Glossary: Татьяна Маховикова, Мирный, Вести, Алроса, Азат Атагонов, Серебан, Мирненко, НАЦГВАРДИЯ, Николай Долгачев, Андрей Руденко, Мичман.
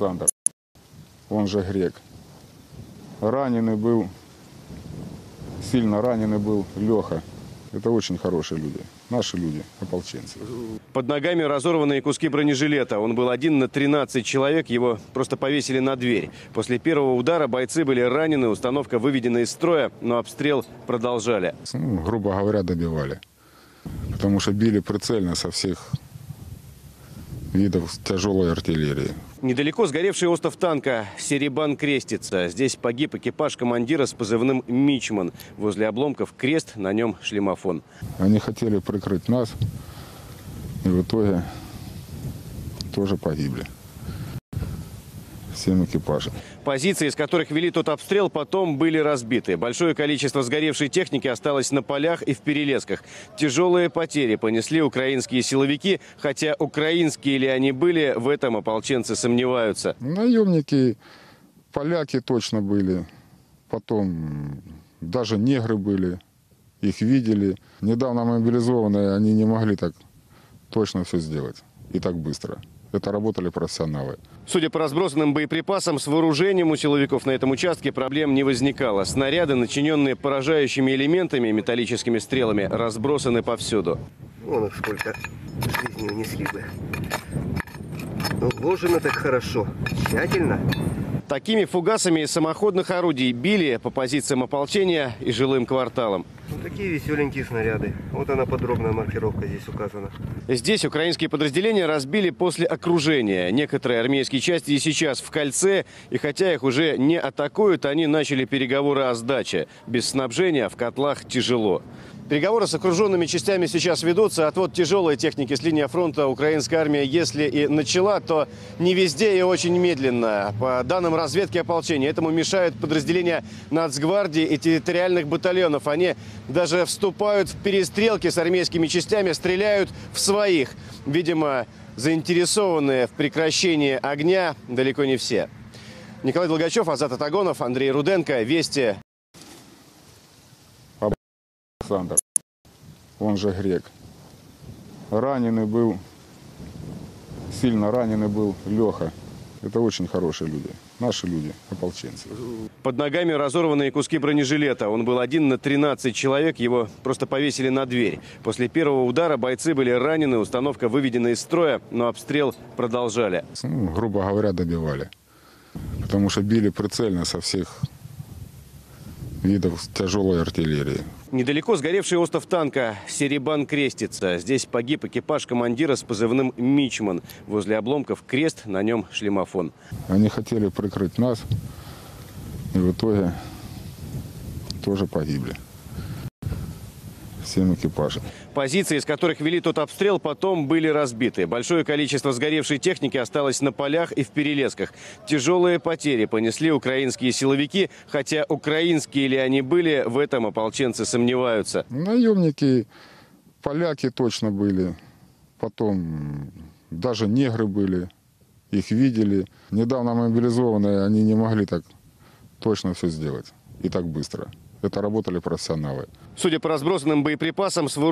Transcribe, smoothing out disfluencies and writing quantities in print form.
Александр, он же Грек. Раненый был, сильно раненый был Леха. Это очень хорошие люди, наши люди, ополченцы. Под ногами разорванные куски бронежилета. Он был один на 13 человек, его просто повесили на дверь. После первого удара бойцы были ранены, установка выведена из строя, но обстрел продолжали. Ну, грубо говоря, добивали. Потому что били прицельно со всех видов тяжелой артиллерии. Недалеко сгоревший остов танка «Серебан» крестится. Здесь погиб экипаж командира с позывным «Мичман». Возле обломков крест, на нем шлемофон. Они хотели прикрыть нас, и в итоге тоже погибли. Всем экипажем. Позиции, из которых вели тот обстрел, потом были разбиты. Большое количество сгоревшей техники осталось на полях и в перелесках. Тяжелые потери понесли украинские силовики, хотя украинские ли они были, в этом ополченцы сомневаются. Наемники, поляки точно были, потом даже негры были, их видели. Недавно мобилизованные, они не могли так точно все сделать и так быстро. Это работали профессионалы. Судя по разбросанным боеприпасам, с вооружением у силовиков на этом участке проблем не возникало. Снаряды, начиненные поражающими элементами, металлическими стрелами, разбросаны повсюду. Вон сколько жизни унесли бы. Но вложено так хорошо, тщательно. Такими фугасами из самоходных орудий били по позициям ополчения и жилым кварталам. Вот такие веселенькие снаряды. Вот она, подробная маркировка здесь указана. Здесь украинские подразделения разбили после окружения. Некоторые армейские части и сейчас в кольце. И хотя их уже не атакуют, они начали переговоры о сдаче. Без снабжения в котлах тяжело. Переговоры с окруженными частями сейчас ведутся. Отвод тяжелой техники с линии фронта украинская армия, если и начала, то не везде и очень медленно. По данным разведки ополчения, этому мешают подразделения Нацгвардии и территориальных батальонов. Они даже вступают в перестрелки с армейскими частями, стреляют в своих. Видимо, заинтересованные в прекращении огня далеко не все. Николай Долгачев, Азат Атагонов, Андрей Руденко. Вести. Александр, он же Грек. Раненый был, сильно раненый был Леха. Это очень хорошие люди, наши люди, ополченцы. Под ногами разорванные куски бронежилета. Он был один на 13 человек, его просто повесили на дверь. После первого удара бойцы были ранены, установка выведена из строя, но обстрел продолжали. Ну, грубо говоря, добивали. Потому что били прицельно со всех видов тяжелой артиллерии. Недалеко сгоревший остов танка «Серебан» крестится. Здесь погиб экипаж командира с позывным «Мичман». Возле обломков крест, на нем шлемофон. Они хотели прикрыть нас, и в итоге тоже погибли. Всем экипажем. Позиции, из которых вели тот обстрел, потом были разбиты. Большое количество сгоревшей техники осталось на полях и в перелесках. Тяжелые потери понесли украинские силовики, хотя украинские ли они были, в этом ополченцы сомневаются. Наемники, поляки точно были, потом даже негры были, их видели. Недавно мобилизованные, они не могли так точно все сделать и так быстро. Это работали профессионалы. Судя по разбросанным боеприпасам, с вооружением